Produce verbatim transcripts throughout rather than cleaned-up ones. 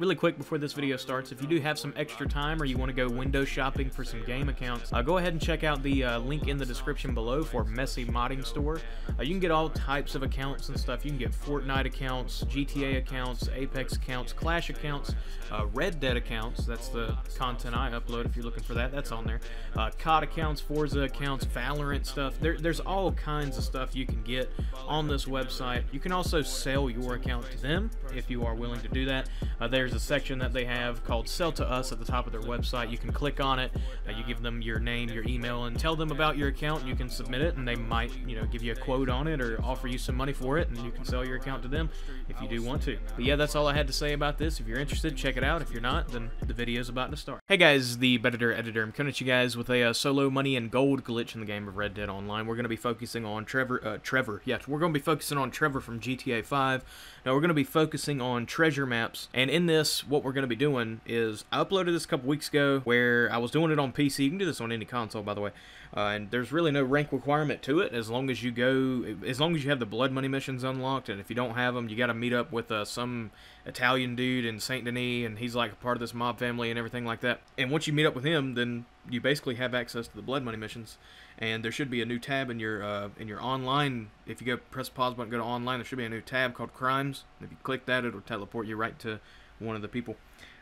Really quick before this video starts, if you do have some extra time or you want to go window shopping for some game accounts, uh, go ahead and check out the uh, link in the description below for Messy Modding Store. Uh, you can get all types of accounts and stuff. You can get Fortnite accounts, G T A accounts, Apex accounts, Clash accounts, uh, Red Dead accounts. That's the content I upload if you're looking for that. That's on there. Uh, C O D accounts, Forza accounts, Valorant stuff. There, there's all kinds of stuff you can get on this website. You can also sell your account to them if you are willing to do that. Uh, There's a section that they have called Sell to Us at the top of their website. You can click on it, uh, you give them your name, your email, and tell them about your account. You can submit it, and they might, you know, give you a quote on it or offer you some money for it, and you can sell your account to them if you do want to. But yeah, that's all I had to say about this. If you're interested, check it out. If you're not, then the video's about to start. Hey guys, the Bettador Editor. I'm coming at you guys with a uh, solo money and gold glitch in the game of Red Dead Online. We're going to be focusing on Trevor, uh, Trevor, yeah, we're going to be focusing on Trevor from G T A five. Now we're going to be focusing on treasure maps, and in this This, what we're going to be doing is I uploaded this a couple weeks ago where I was doing it on P C. You can do this on any console, by the way, uh, and there's really no rank requirement to it as long as you go as long as you have the blood money missions unlocked. And if you don't have them, you got to meet up with uh, some Italian dude in Saint Denis, and he's like a part of this mob family and everything like that. And once you meet up with him, then you basically have access to the blood money missions. And there should be a new tab in your uh, in your online. If you go press pause button, go to online, there should be a new tab called crimes. If you click that, it'll teleport you right to one of the people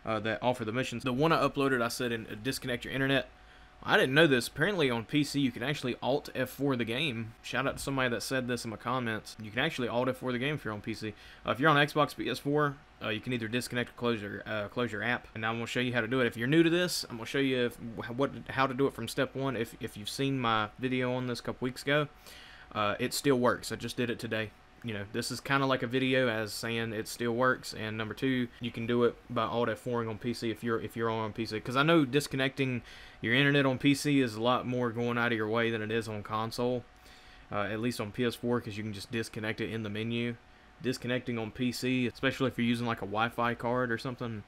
uh, that offer the missions. The one I uploaded, I said, in uh, disconnect your internet. I didn't know this. Apparently on P C, you can actually alt F four the game. Shout out to somebody that said this in my comments. You can actually alt F four the game if you're on P C. Uh, if you're on Xbox, P S four, uh, you can either disconnect or close your, uh, close your app. And I'm going to show you how to do it. If you're new to this, I'm going to show you if, what, how to do it from step one. If, if you've seen my video on this a couple weeks ago, uh, it still works. I just did it today. You know, this is kind of like a video as saying it still works. And number two, you can do it by alt F four-ing on P C if you're if you're on P C. Because I know disconnecting your internet on P C is a lot more going out of your way than it is on console. Uh, at least on P S four, because you can just disconnect it in the menu. Disconnecting on P C, especially if you're using like a Wi-Fi card or something,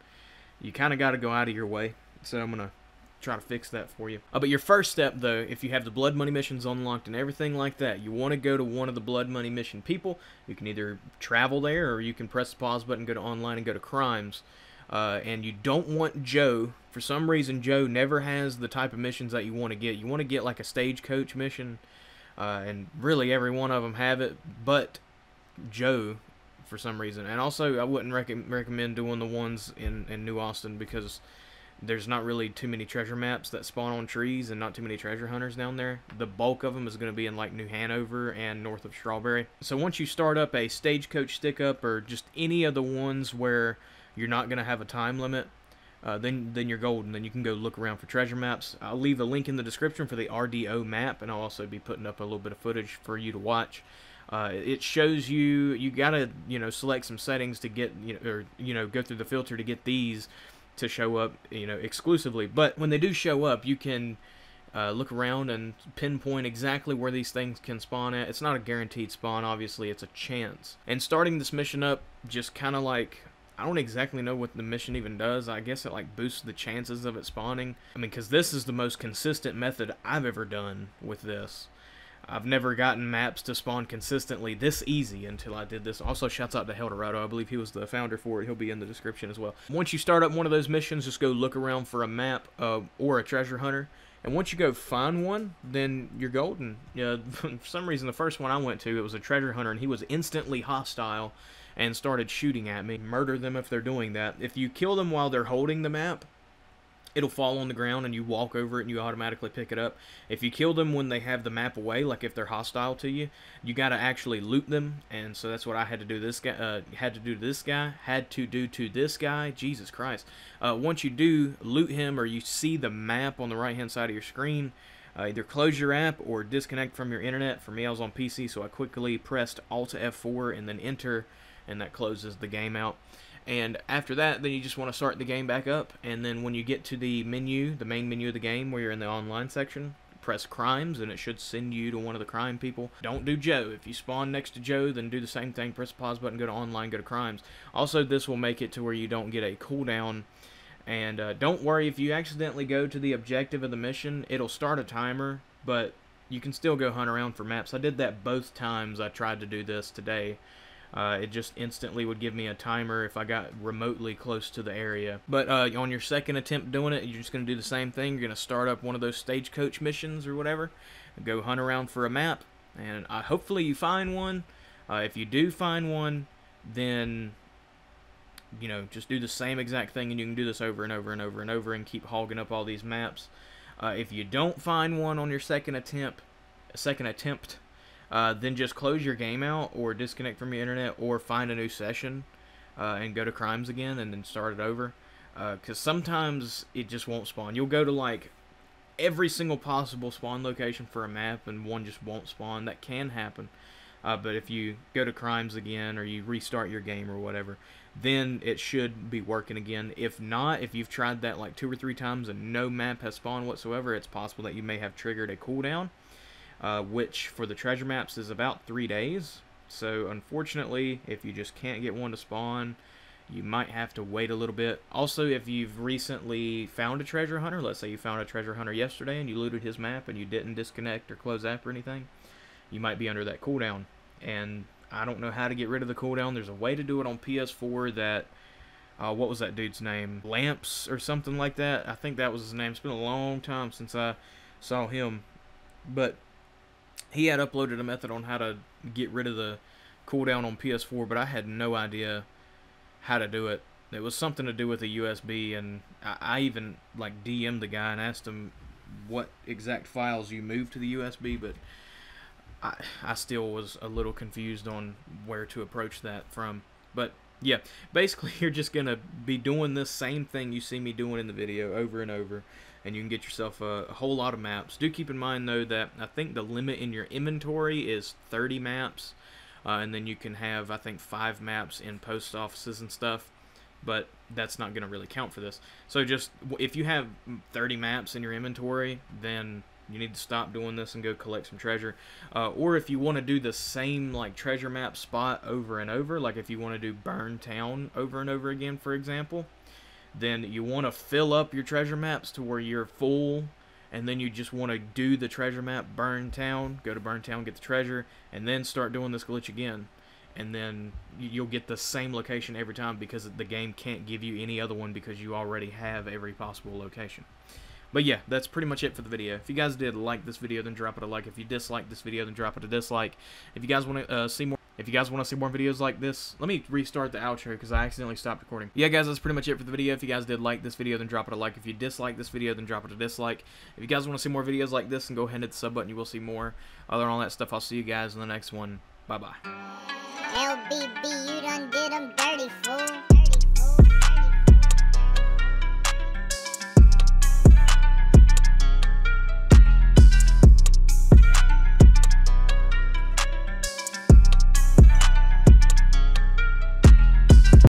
you kind of got to go out of your way. So I'm gonna try to fix that for you. Uh, but your first step, though, if you have the blood money missions unlocked and everything like that, you want to go to one of the blood money mission people. You can either travel there, or you can press the pause button, go to online, and go to crimes. Uh, and you don't want Joe. For some reason, Joe never has the type of missions that you want to get. You want to get like a stagecoach mission, uh, and really every one of them have it, but Joe for some reason. And also, I wouldn't rec recommend doing the ones in, in New Austin, because there's not really too many treasure maps that spawn on trees, and not too many treasure hunters down there. The bulk of them is going to be in like New Hanover and north of Strawberry. So once you start up a stagecoach stick-up, or just any of the ones where you're not going to have a time limit, uh, then, then you're golden. Then you can go look around for treasure maps. I'll leave a link in the description for the R D O map, and I'll also be putting up a little bit of footage for you to watch. Uh, it shows you, you got to, you know, select some settings to get, you know, or, you know, go through the filter to get these to show up, you know, exclusively. But when they do show up, you can uh, look around and pinpoint exactly where these things can spawn at. It's not a guaranteed spawn, obviously, it's a chance. And starting this mission up, just kind of like, I don't exactly know what the mission even does. I guess it like boosts the chances of it spawning. I mean, because this is the most consistent method I've ever done with this. I've never gotten maps to spawn consistently this easy until I did this. Also, shouts out to Helldarodo. I believe he was the founder for it. He'll be in the description as well. Once you start up one of those missions, just go look around for a map uh, or a treasure hunter. And once you go find one, then you're golden. Yeah, for some reason, the first one I went to, it was a treasure hunter, and he was instantly hostile and started shooting at me. Murder them if they're doing that. If you kill them while they're holding the map, it'll fall on the ground and you walk over it and you automatically pick it up. If you kill them when they have the map away, like if they're hostile to you, you got to actually loot them. And so that's what I had to do this guy, uh, had to do to this guy, had to do to this guy. Jesus Christ. Uh, once you do loot him, or you see the map on the right-hand side of your screen, uh, either close your app or disconnect from your internet. For me, I was on P C, so I quickly pressed alt F four and then enter, and that closes the game out. And after that, then you just want to start the game back up. And then when you get to the menu, the main menu of the game, where you're in the online section, press crimes, and it should send you to one of the crime people. Don't do Joe. If you spawn next to Joe, then do the same thing. Press the pause button, go to online, go to crimes. Also, this will make it to where you don't get a cooldown. And uh, don't worry if you accidentally go to the objective of the mission. It'll start a timer, but you can still go hunt around for maps. I did that both times I tried to do this today. Uh, it just instantly would give me a timer if I got remotely close to the area. But uh, on your second attempt doing it, you're just going to do the same thing. You're going to start up one of those stagecoach missions or whatever. Go hunt around for a map, and uh, hopefully you find one. Uh, if you do find one, then, you know, just do the same exact thing, and you can do this over and over and over and over and keep hogging up all these maps. Uh, if you don't find one on your second attempt, second attempt, Uh, then just close your game out or disconnect from your internet or find a new session uh, and go to crimes again and then start it over. Because uh, sometimes it just won't spawn. You'll go to like every single possible spawn location for a map and one just won't spawn. That can happen. Uh, but if you go to crimes again or you restart your game or whatever, then it should be working again. If not, if you've tried that like two or three times and no map has spawned whatsoever, it's possible that you may have triggered a cooldown. Uh, which for the treasure maps is about three days. So unfortunately, if you just can't get one to spawn, you might have to wait a little bit. Also, if you've recently found a treasure hunter, let's say you found a treasure hunter yesterday and you looted his map and you didn't disconnect or close app or anything, you might be under that cooldown. And I don't know how to get rid of the cooldown. There's a way to do it on P S four that, uh, what was that dude's name? Lamps or something like that. I think that was his name. It's been a long time since I saw him. But he had uploaded a method on how to get rid of the cooldown on P S four, but I had no idea how to do it. It was something to do with a U S B, and I, I even like D M'd the guy and asked him what exact files you moved to the U S B, but I, I still was a little confused on where to approach that from. But yeah, basically you're just going to be doing this same thing you see me doing in the video over and over. And you can get yourself a, a whole lot of maps. Do keep in mind, though, that I think the limit in your inventory is thirty maps. Uh, and then you can have, I think, five maps in post offices and stuff. But that's not going to really count for this. So just, if you have thirty maps in your inventory, then you need to stop doing this and go collect some treasure. Uh, or if you want to do the same, like, treasure map spot over and over, like if you want to do Burn Town over and over again, for example, then you want to fill up your treasure maps to where you're full, and then you just want to do the treasure map, Burn Town, go to Burn Town, get the treasure, and then start doing this glitch again. And then you'll get the same location every time because the game can't give you any other one because you already have every possible location. But yeah, that's pretty much it for the video. If you guys did like this video, then drop it a like. If you dislike this video, then drop it a dislike. If you guys want to uh, see more... If you guys want to see more videos like this, let me restart the outro because I accidentally stopped recording. Yeah, guys, that's pretty much it for the video. If you guys did like this video, then drop it a like. If you dislike this video, then drop it a dislike. If you guys want to see more videos like this, then go ahead and hit the sub button. You will see more. Other than all that stuff, I'll see you guys in the next one. Bye-bye. L B B, you done did 'em dirty.